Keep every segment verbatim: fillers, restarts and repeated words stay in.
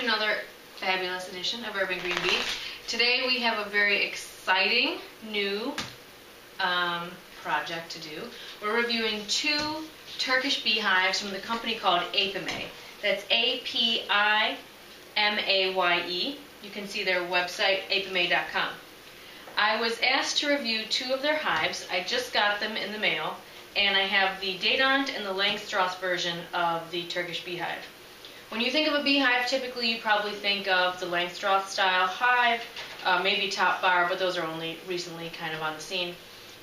to another fabulous edition of Urban Green Bee. Today we have a very exciting new um, project to do. We're reviewing two Turkish beehives from the company called Apimaye. That's A P I M A Y E. You can see their website, apimaye dot com. I was asked to review two of their hives. I just got them in the mail, and I have the Dadant and the Langstroth version of the Turkish beehive. When you think of a beehive, typically you probably think of the Langstroth style hive, uh, maybe top bar, but those are only recently kind of on the scene.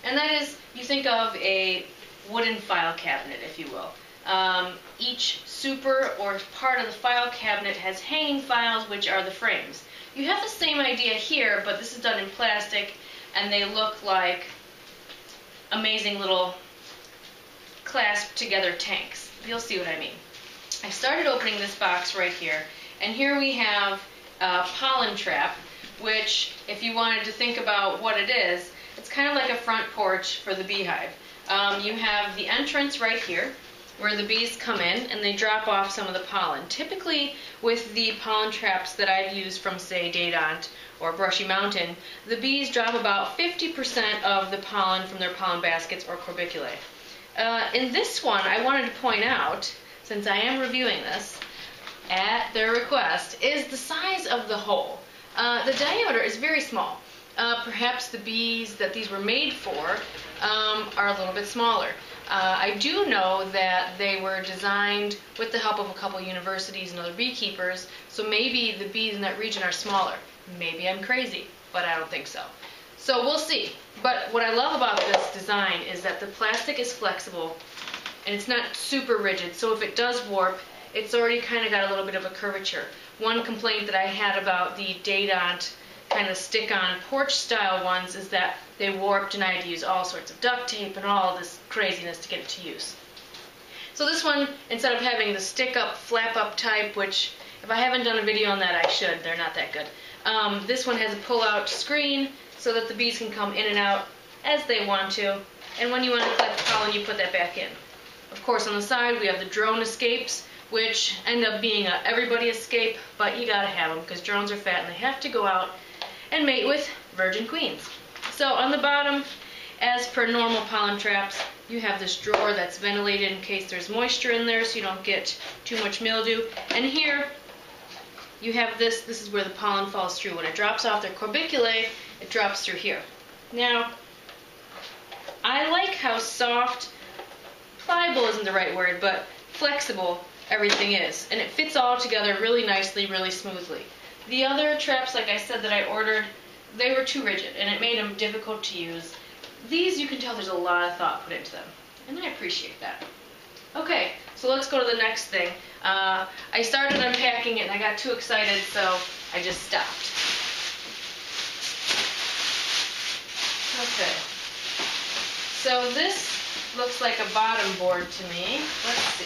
And that is, you think of a wooden file cabinet, if you will. Um, each super or part of the file cabinet has hanging files, which are the frames. You have the same idea here, but this is done in plastic, and they look like amazing little clasped together tanks. You'll see what I mean. I started opening this box right here, and here we have a pollen trap, which, if you wanted to think about what it is, it's kind of like a front porch for the beehive. Um, you have the entrance right here, where the bees come in and they drop off some of the pollen. Typically with the pollen traps that I've used from, say, Dadant or Brushy Mountain, the bees drop about fifty percent of the pollen from their pollen baskets or corbiculae. Uh, in this one, I wanted to point out, since I am reviewing this at their request, is the size of the hole. Uh, the diameter is very small. Uh, perhaps the bees that these were made for um, are a little bit smaller. Uh, I do know that they were designed with the help of a couple universities and other beekeepers, so maybe the bees in that region are smaller. Maybe I'm crazy, but I don't think so. So we'll see. But what I love about this design is that the plastic is flexible and it's not super rigid, so if it does warp, it's already kind of got a little bit of a curvature. One complaint that I had about the Dadant kind of stick-on porch-style ones is that they warped and I had to use all sorts of duct tape and all this craziness to get it to use. So this one, instead of having the stick-up, flap-up type, which if I haven't done a video on that, I should. They're not that good. Um, this one has a pull-out screen so that the bees can come in and out as they want to. And when you want to collect pollen, you put that back in. Of course, on the side, we have the drone escapes, which end up being a everybody escape, but you gotta have them because drones are fat and they have to go out and mate with virgin queens. So on the bottom, as per normal pollen traps, you have this drawer that's ventilated in case there's moisture in there so you don't get too much mildew. And here you have this. This is where the pollen falls through. When it drops off their corbiculae, it drops through here. Now, I like how soft, pliable isn't the right word, but flexible everything is. And it fits all together really nicely, really smoothly. The other traps, like I said, that I ordered, they were too rigid, and it made them difficult to use. These, you can tell there's a lot of thought put into them, and I appreciate that. Okay, so let's go to the next thing. Uh, I started unpacking it, and I got too excited, so I just stopped. Okay. So this looks like a bottom board to me. Let's see.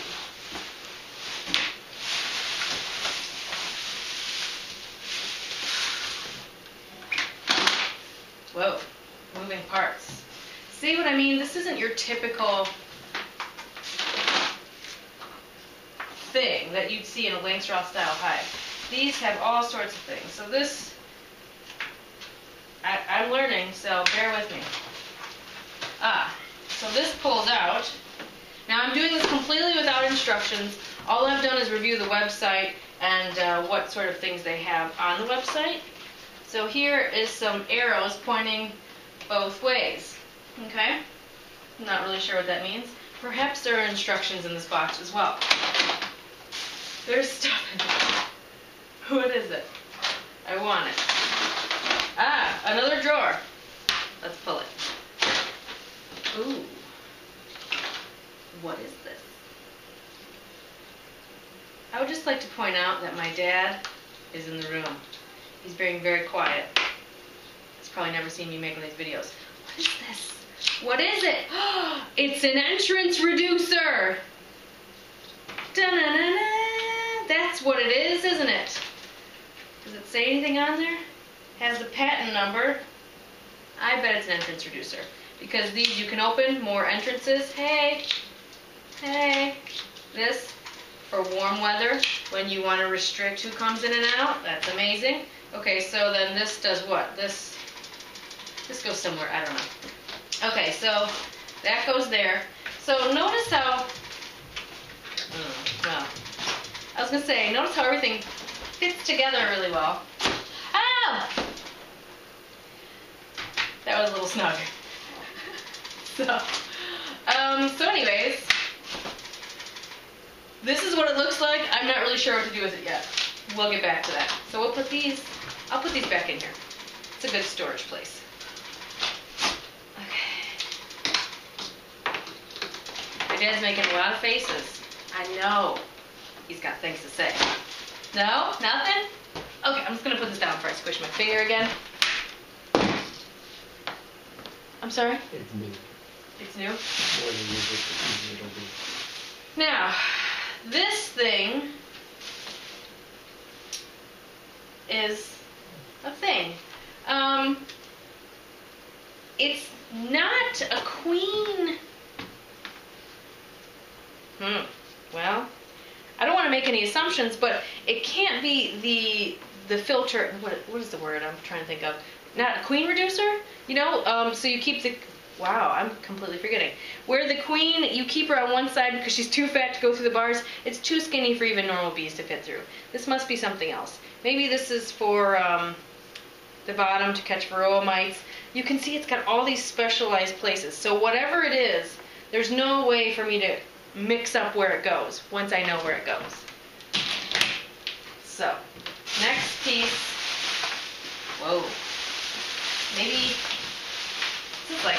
Whoa, moving parts. See what I mean? This isn't your typical thing that you'd see in a Langstroth style hive. These have all sorts of things. So this, I, I'm learning, so bear with me. Ah, so this pulls out. Now I'm doing this completely without instructions. All I've done is review the website and uh, what sort of things they have on the website. So here is some arrows pointing both ways, okay? I'm not really sure what that means. Perhaps there are instructions in this box as well. There's stuff in there. What is it? I want it. Ah, another drawer. Let's pull it. Ooh. What is this? I would just like to point out that my dad is in the room. He's being very quiet. He's probably never seen me making these videos. What is this? What is it? It's an entrance reducer! Da-na-na-na. That's what it is, isn't it? Does it say anything on there? Has the patent number. I bet it's an entrance reducer. Because these you can open, more entrances. Hey! Hey! This for warm weather when you want to restrict who comes in and out. That's amazing. Okay, so then this does what? This this goes somewhere, I don't know. Okay, so that goes there. So notice how, oh, well, I was gonna say, notice how everything fits together really well. Ah! That was a little snug. So, um, so anyways, this is what it looks like. I'm not really sure what to do with it yet. We'll get back to that. So we'll put these, I'll put these back in here. It's a good storage place. Okay. My dad's making a lot of faces. I know. He's got things to say. No? Nothing? Okay, I'm just gonna put this down before I squish my finger again. I'm sorry? It's new. It's new? Now, this thing is a thing. Um, it's not a queen. Hmm. Well, I don't want to make any assumptions, but it can't be the the filter. What what is the word I'm trying to think of? Not a queen reducer, you know. Um, so you keep the. Wow, I'm completely forgetting. Where the queen, you keep her on one side because she's too fat to go through the bars. It's too skinny for even normal bees to fit through. This must be something else. Maybe this is for um, the bottom to catch varroa mites. You can see it's got all these specialized places. So whatever it is, there's no way for me to mix up where it goes once I know where it goes. So, next piece. Whoa. Maybe this is like...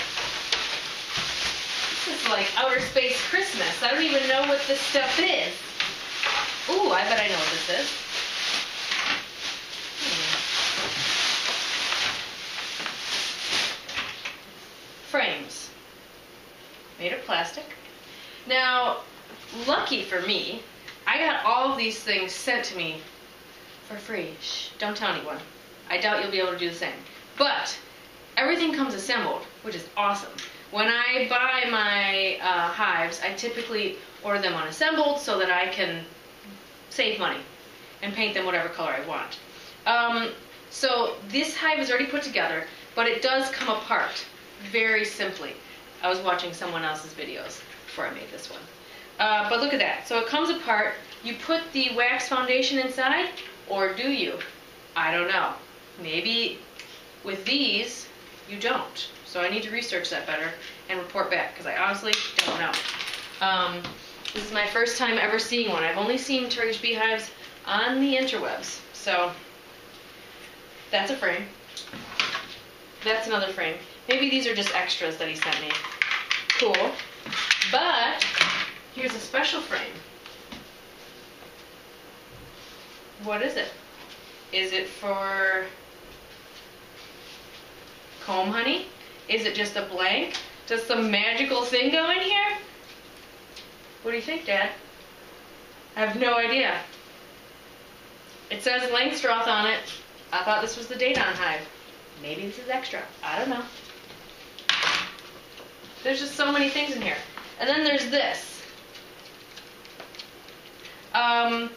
This is like outer space Christmas. I don't even know what this stuff is. Ooh, I bet I know what this is. Hmm. Frames. Made of plastic. Now, lucky for me, I got all these things sent to me for free. Shh, don't tell anyone. I doubt you'll be able to do the same. But everything comes assembled, which is awesome. When I buy my uh, hives, I typically order them unassembled so that I can save money and paint them whatever color I want. Um, so this hive is already put together, but it does come apart very simply. I was watching someone else's videos before I made this one. Uh, but look at that. So it comes apart. You put the wax foundation inside, or do you? I don't know. Maybe with these, you don't. So I need to research that better and report back, because I honestly don't know. Um, this is my first time ever seeing one. I've only seen Turkish beehives on the interwebs. So that's a frame. That's another frame. Maybe these are just extras that he sent me. Cool. But here's a special frame. What is it? Is it for comb honey? Is it just a blank? Does some magical thing go in here? What do you think, Dad? I have no idea. It says Langstroth on it. I thought this was the Dadant hive. Maybe this is extra. I don't know. There's just so many things in here. And then there's this. Um,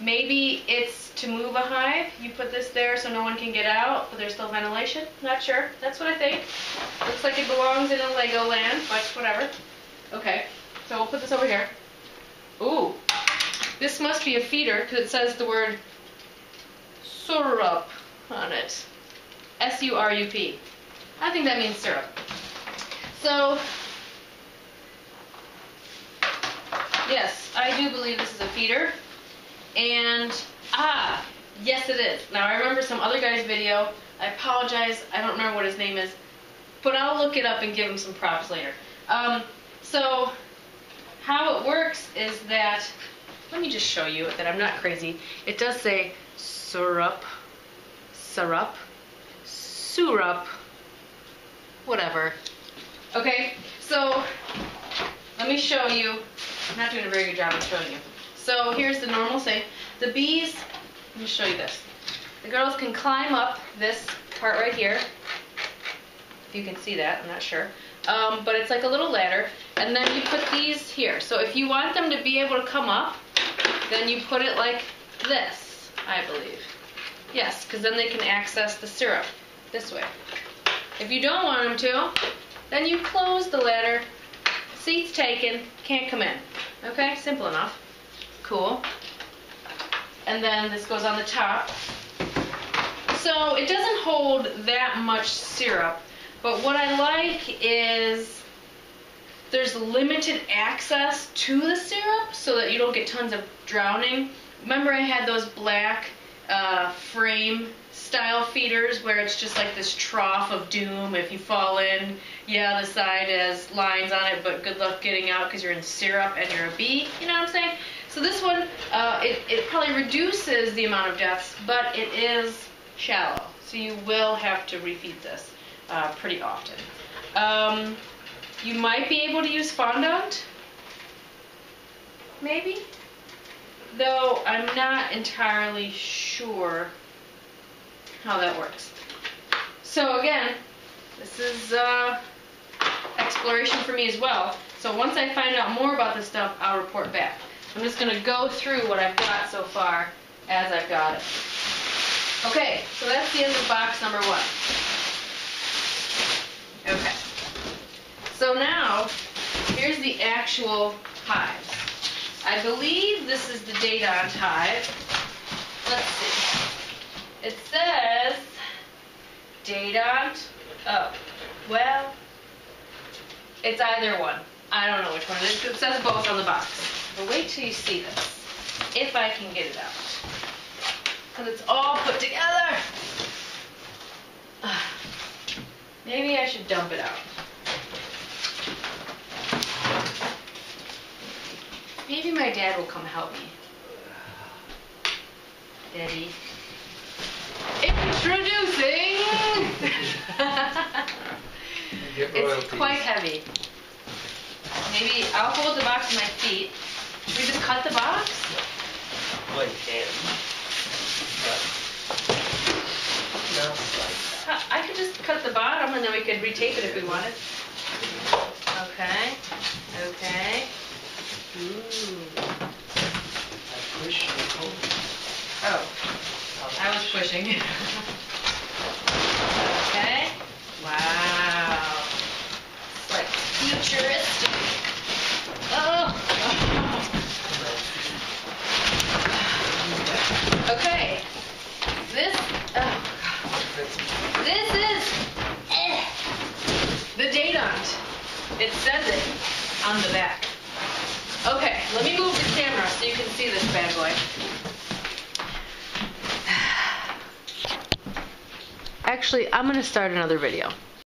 maybe it's to move a hive. You put this there so no one can get out, but there's still ventilation. Not sure. That's what I think. Looks like it belongs in a Lego land, but whatever. Okay, so we'll put this over here. Ooh, this must be a feeder because it says the word syrup on it. S U R U P. I think that means syrup. So, yes, I do believe this is a feeder. And, ah, yes it is. Now, I remember some other guy's video. I apologize. I don't remember what his name is. But I'll look it up and give him some props later. Um, so, how it works is that, let me just show you that I'm not crazy. It does say syrup, syrup, syrup, whatever. Okay, so let me show you. I'm not doing a very good job of showing you. So here's the normal thing. The bees, let me show you this. The girls can climb up this part right here. If you can see that, I'm not sure. Um, but it's like a little ladder. And then you put these here. So if you want them to be able to come up, then you put it like this, I believe. Yes, because then they can access the syrup this way. If you don't want them to, then you close the ladder, seat's taken, can't come in. Okay, simple enough. Cool. And then this goes on the top. So it doesn't hold that much syrup, but what I like is there's limited access to the syrup so that you don't get tons of drowning. Remember I had those black uh, frame style feeders where it's just like this trough of doom. If you fall in, yeah, the side has lines on it, but good luck getting out because you're in syrup and you're a bee. You know what I'm saying? So this one, uh, it, it probably reduces the amount of deaths, but it is shallow. So you will have to refeed this uh, pretty often. Um, you might be able to use fondant, maybe, though I'm not entirely sure how that works. So again, this is uh, exploration for me as well. So once I find out more about this stuff, I'll report back. I'm just going to go through what I've got so far as I've got it. Okay, so that's the end of box number one. Okay. So now, here's the actual hives. I believe this is the Dadant hive. Let's see. It says Dadant. Oh, well, it's either one. I don't know which one it is. It says both on the box. But wait till you see this, if I can get it out. Because it's all put together. Uh, maybe I should dump it out. Maybe my dad will come help me. Daddy. Introducing! It's quite heavy. Maybe I'll hold the box with my feet. Should we just cut the box? No. Like no. Huh, I could just cut the bottom and then we could retape it if we wanted. Okay. Okay. Ooh. I push. Oh. I was pushing. Okay. Wow. It's like futuristic. Oh. Okay. This. Oh God. This is eh, the Dadant. It says it on the back. Okay. Let me move the camera so you can see this bad boy. Actually, I'm going to start another video.